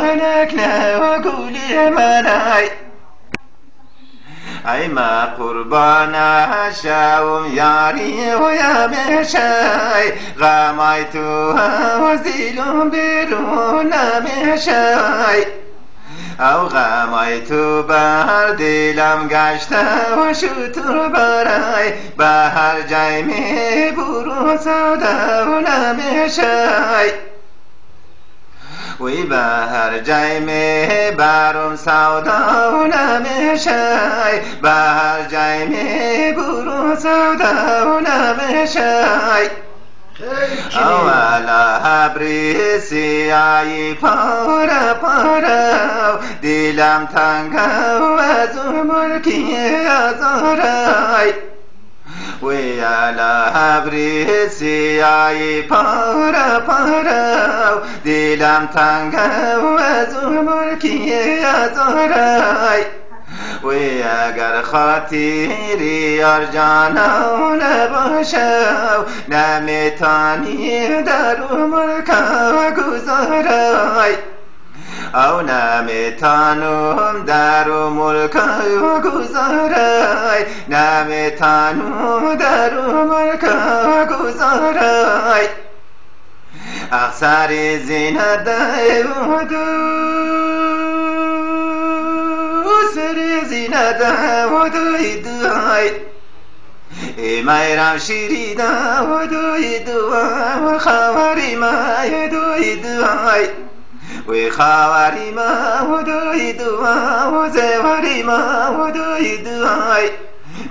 هناكنا وكلي مناي أيما قربانا شاو ياري ويا مشاي غاميتها وزيل بيرونا مشاي أو غاميت بهر دلم گشته و شطور برای بهر جای می برو سودا و نمیشای وی به هر جای می برم سودا و نمیشای به هر جای می برم سودا و نمیشای اولا هبری سیایی پارا پارا دلم تنگ از ملکی آزارای ویالا هبری سیایی پارا پارا دلم تنگ از ملکی آزارای وی اگر خاطری ارجانو نباشو نمیتانی در عمر که گذارای او نمیتانم در عمر که گذارای نمیتانم در عمر که گذارای اخسر زینت سر زینت ودوی دوای ای میرم شیرین ودوی دوای خواری مای دوی دوای وی خواری ما ودوی دوای و زواری ما ودوی دوای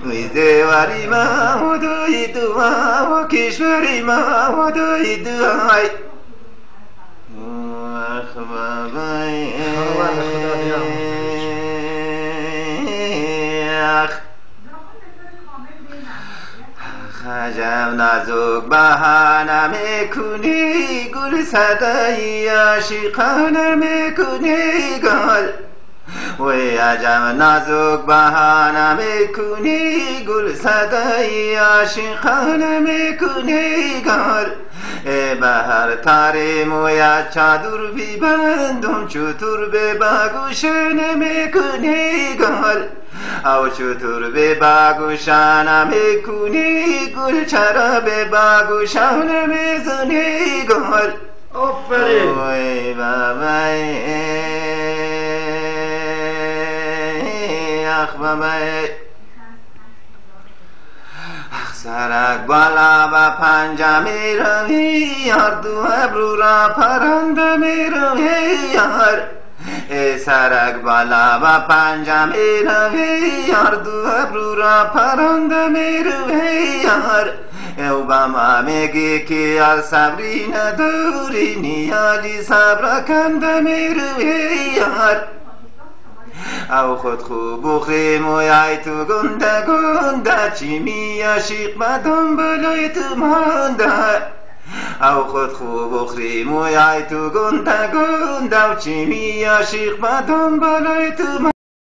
وی زواری ما ودوی دوای و کشوری ما ودوی دوای اخوابای خجم نازک بهانه میکنی گل صدای عاشقانه میکنی گل وی عجم نازک بهانه میکنی گل صدای عاشقانه میکنی گل ای بهر تاری مویا چادر بیبندم چطور به باگوشانه میکنی گل او چطور به باگوشانه میکنی گل چرا به باگوشانه میزنی گل آفرین وی بابای اخسرک بالا و پنجه می روی یار دو ابرو را پرنده می روی یار ای سرک بالا و پنجه می روی یار دو ابرو را پرنده می روی یار او با ما میگی که یار صبری نداری نیازی صبر کنده می روی یار او خود خوب و خیم و یای تو گنده گنده چی می عشق به دنبالای تو مانده او خود خوب و خیم و یای تو گنده گنده چی می عشق به دنبالای تو مانده